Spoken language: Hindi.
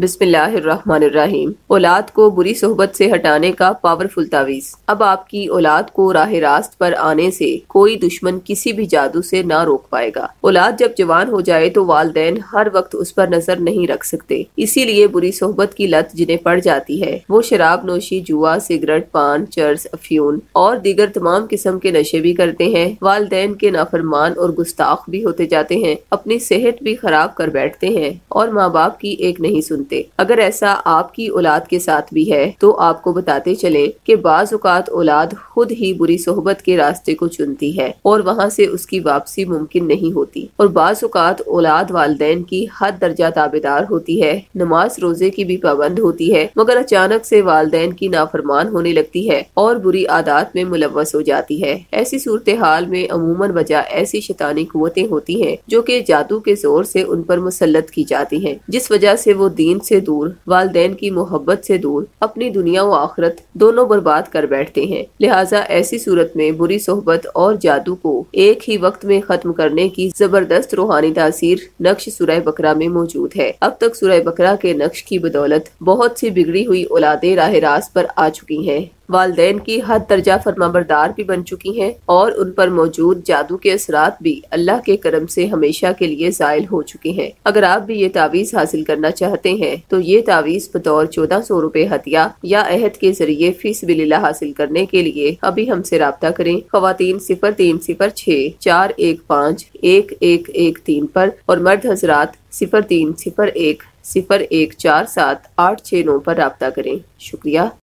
बिस्मिल्लाहिर्रहमानिर्रहीम। औलाद को बुरी सोहबत से हटाने का पावरफुल तावीज़। अब आपकी औलाद को राहे रास्त पर आने से कोई दुश्मन किसी भी जादू से ना रोक पाएगा। औलाद जब जवान हो जाए तो वालदैन हर वक्त उस पर नजर नहीं रख सकते, इसीलिए बुरी सोहबत की लत जिन्हें पड़ जाती है वो शराब नोशी, जुआ, सिगरेट, पान, चर्स, अफ्यून और दीगर तमाम किस्म के नशे भी करते हैं। वालदैन के नाफरमान और गुस्ताख भी होते जाते हैं, अपनी सेहत भी खराब कर बैठते हैं और माँ बाप की एक नहीं सुनते। अगर ऐसा आपकी औलाद के साथ भी है तो आपको बताते चलें कि बाज़ औक़ात औलाद खुद ही बुरी सोहबत के रास्ते को चुनती है और वहाँ से उसकी वापसी मुमकिन नहीं होती, और बाज़ औक़ात औलाद वालिदैन की हद दर्जा ताबेदार होती है, नमाज रोजे की भी पाबंद होती है, मगर अचानक से वालिदैन की नाफरमान होने लगती है और बुरी आदात में मुलव्वस हो जाती है। ऐसी सूरत हाल में अमूमन वजह ऐसी शैतानी कुव्वतें होती है जो की जादू के जोर से उन पर मुसल्लत की जाती है, जिस वजह से वो दीन से दूर, वालदैन की मोहब्बत से दूर अपनी दुनिया व आखिरत दोनों बर्बाद कर बैठते हैं। लिहाजा ऐसी सूरत में बुरी सोहबत और जादू को एक ही वक्त में खत्म करने की जबरदस्त रूहानी तासीर नक्श सूरह बकरा में मौजूद है। अब तक सूरह बकरा के नक्श की बदौलत बहुत सी बिगड़ी हुई औलादे राह रास्त पर आ चुकी हैं, वालदैन की हद दर्जा फरमाबरदार भी बन चुकी हैं और उन पर मौजूद जादू के असरात भी अल्लाह के करम से हमेशा के लिए जायल हो चुके हैं। अगर आप भी ये तावीज़ हासिल करना चाहते हैं तो ये तावीज़ बतौर 1400 रुपए हदिया या अहद के जरिए फी सबिलिल्लाह हासिल करने के लिए अभी हमसे राब्ता करें खवातीन 0306415113 पर और मर्द हजरात 0301014786 पर राब्ता करें। शुक्रिया।